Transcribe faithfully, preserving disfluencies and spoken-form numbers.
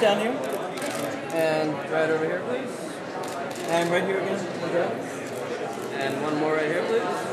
left down here, and right over here, please. And right here again, okay. And one more right here, please.